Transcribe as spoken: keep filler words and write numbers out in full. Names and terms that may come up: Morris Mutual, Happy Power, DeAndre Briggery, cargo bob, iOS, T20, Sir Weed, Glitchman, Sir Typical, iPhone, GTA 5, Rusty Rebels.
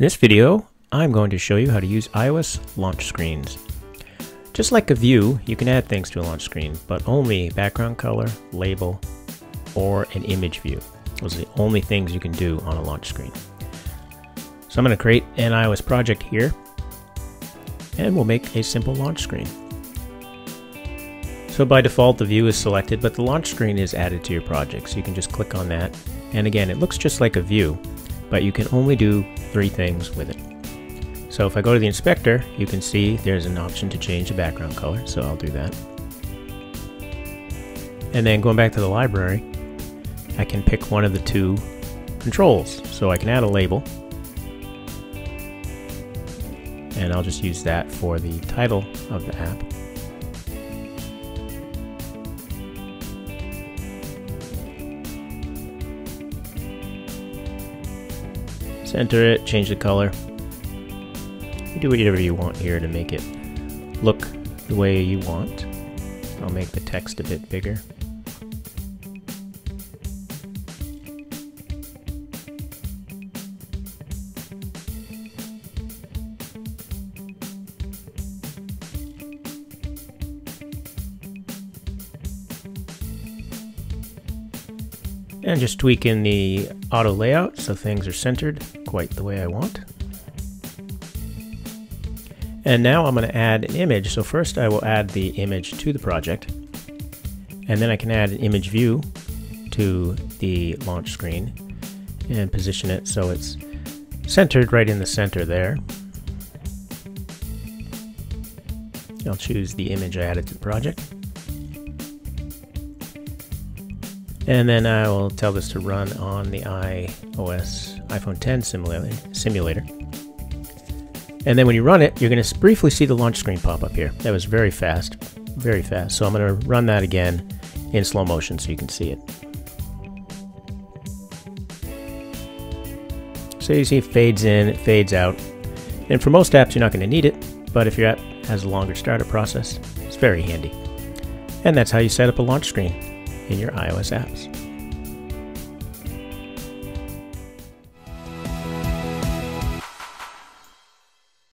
In this video, I'm going to show you how to use iOS launch screens. Just like a view, you can add things to a launch screen, but only background color, label, or an image view. Those are the only things you can do on a launch screen. So I'm going to create an iOS project here, and we'll make a simple launch screen. So by default, the view is selected, but the launch screen is added to your project. So you can just click on that. And again, it looks just like a view, but you can only do three things with it. So if I go to the inspector, you can see there's an option to change the background color. So I'll do that. And then going back to the library, I can pick one of the two controls. So I can add a label. And I'll just use that for the title of the app. Center it, change the color. You do whatever you want here to make it look the way you want. I'll make the text a bit bigger. And just tweak in the auto layout so things are centered quite the way I want. And now I'm going to add an image. So first I will add the image to the project, and then I can add an image view to the launch screen and position it so it's centered right in the center there. I'll choose the image I added to the project. And then I will tell this to run on the iOS iPhone ten simulator. And then when you run it, you're going to briefly see the launch screen pop up here. That was very fast, very fast. So I'm going to run that again in slow motion so you can see it. So you see it fades in, it fades out. And for most apps, you're not going to need it. But if your app has a longer startup process, it's very handy. And that's how you set up a launch screen in your iOS apps.